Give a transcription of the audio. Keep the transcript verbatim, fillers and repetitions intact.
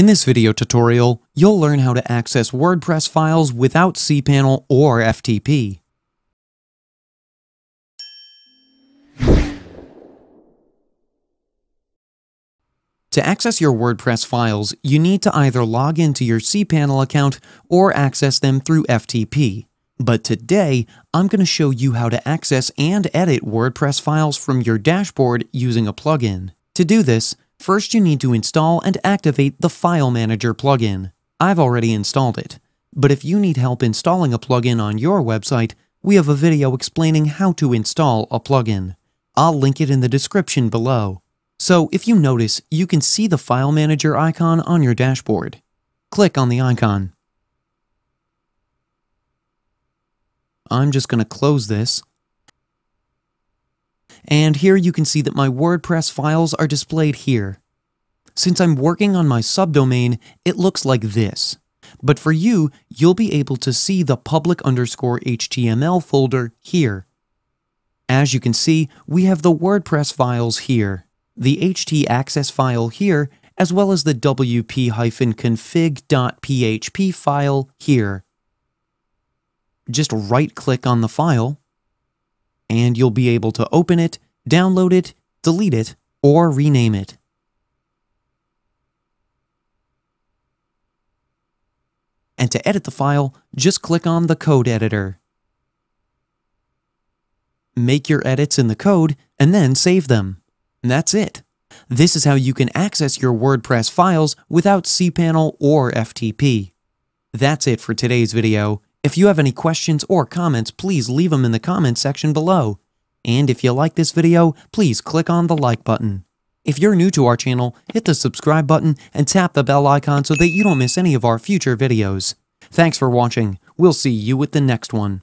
In this video tutorial, you'll learn how to access WordPress files without cPanel or F T P. To access your WordPress files, you need to either log into your cPanel account or access them through F T P. But today, I'm going to show you how to access and edit WordPress files from your dashboard using a plugin. To do this, first, you need to install and activate the File Manager plugin. I've already installed it, but if you need help installing a plugin on your website, we have a video explaining how to install a plugin. I'll link it in the description below. So if you notice, you can see the File Manager icon on your dashboard. Click on the icon. I'm just going to close this. And here you can see that my WordPress files are displayed here. Since I'm working on my subdomain, it looks like this. But for you, you'll be able to see the public underscore H T M L folder here. As you can see, we have the WordPress files here, the htaccess file here, as well as the w p dash config dot p h p file here. Just right-click on the file, and you'll be able to open it, download it, delete it, or rename it. And to edit the file, just click on the code editor. Make your edits in the code and then save them. And that's it. This is how you can access your WordPress files without cPanel or F T P. That's it for today's video. If you have any questions or comments, please leave them in the comments section below. And if you like this video, please click on the like button. If you're new to our channel, hit the subscribe button and tap the bell icon so that you don't miss any of our future videos. Thanks for watching. We'll see you with the next one.